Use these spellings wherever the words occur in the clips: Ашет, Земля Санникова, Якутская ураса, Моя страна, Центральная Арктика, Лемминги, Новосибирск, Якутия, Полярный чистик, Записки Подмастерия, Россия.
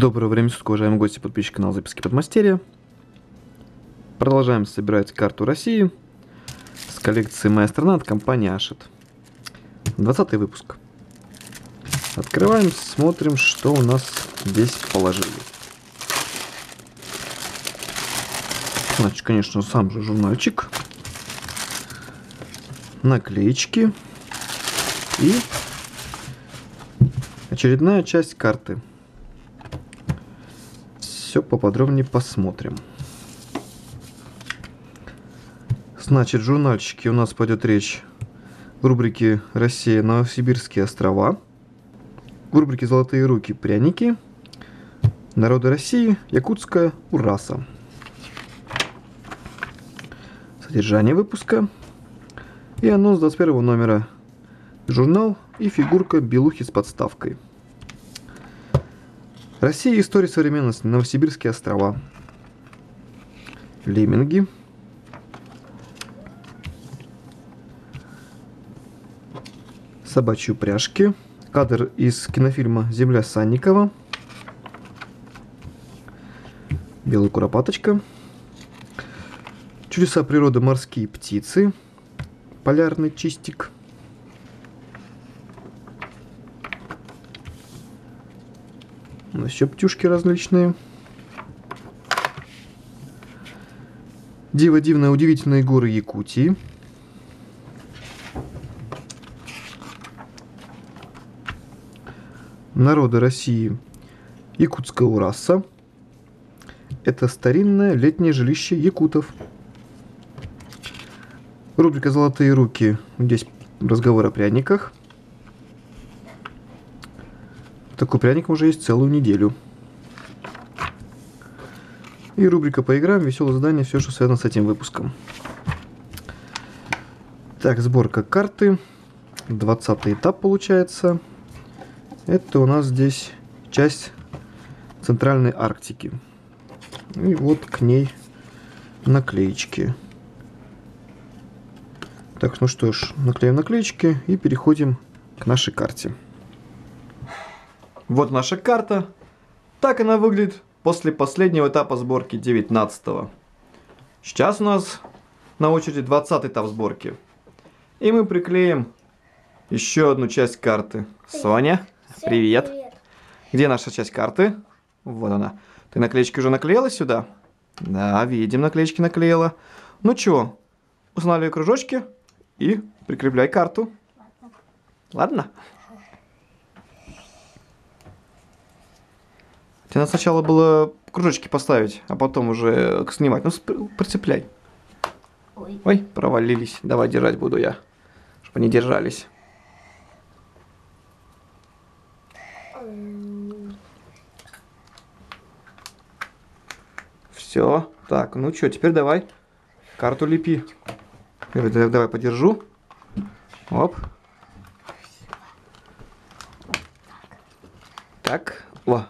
Доброго времени суток, уважаемые гости и подписчики канала Записки Подмастерия. Продолжаем собирать карту России с коллекции «Моя страна» от компании Ашет. 20 выпуск. Открываем, смотрим, что у нас здесь положили. Значит, конечно, сам же журнальчик. Наклеечки. И очередная часть карты. Все поподробнее посмотрим. Значит, в журнальчике у нас пойдет речь в рубрике «Россия. Новосибирские острова», в рубрике «Золотые руки. Пряники», «Народы России. Якутская ураса». Содержание выпуска и анонс 21 номера, журнал и фигурка белухи с подставкой. Россия. История современности. Новосибирские острова. Лемминги. Собачьи упряжки. Кадр из кинофильма «Земля Санникова». Белая куропаточка. Чудеса природы. Морские птицы. Полярный чистик. Еще птюшки различные. Диво дивное, удивительные горы Якутии. Народы России. Якутская ураса. Это старинное летнее жилище якутов. Рубрика «Золотые руки». Здесь разговор о пряниках. Такой пряник уже есть целую неделю. И рубрика «Поиграем», веселое задание, все, что связано с этим выпуском. Так, сборка карты. 20 этап получается. Это у нас здесь часть Центральной Арктики. И вот к ней наклеечки. Так, ну что ж, наклеим наклеечки и переходим к нашей карте. Вот наша карта. Так она выглядит после последнего этапа сборки, 19-го. Сейчас у нас на очереди 20-й этап сборки. И мы приклеим еще одну часть карты. Привет. Соня, привет. Привет. Где наша часть карты? Вот она. Ты наклеечки уже наклеила сюда? Да, видим, наклеечки наклеила. Ну чего, устанавливай кружочки и прикрепляй карту. Ладно? Тебе надо сначала было кружочки поставить, а потом уже снимать. Ну, прицепляй. Ой. Ой, провалились. Давай держать буду я, чтобы они держались. Все. Так, ну что, теперь давай карту лепи. Давай подержу. Оп. Так. О.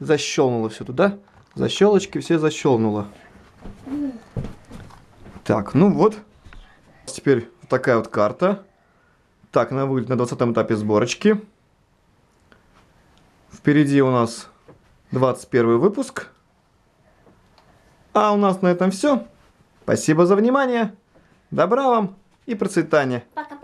Защелкнуло все туда. Защелочки все защелкнуло. Так, ну вот. Теперь вот такая вот карта. Так она выглядит на 20-м этапе сборочки. Впереди у нас 21 выпуск. А у нас на этом все. Спасибо за внимание. Добра вам и процветания. Пока.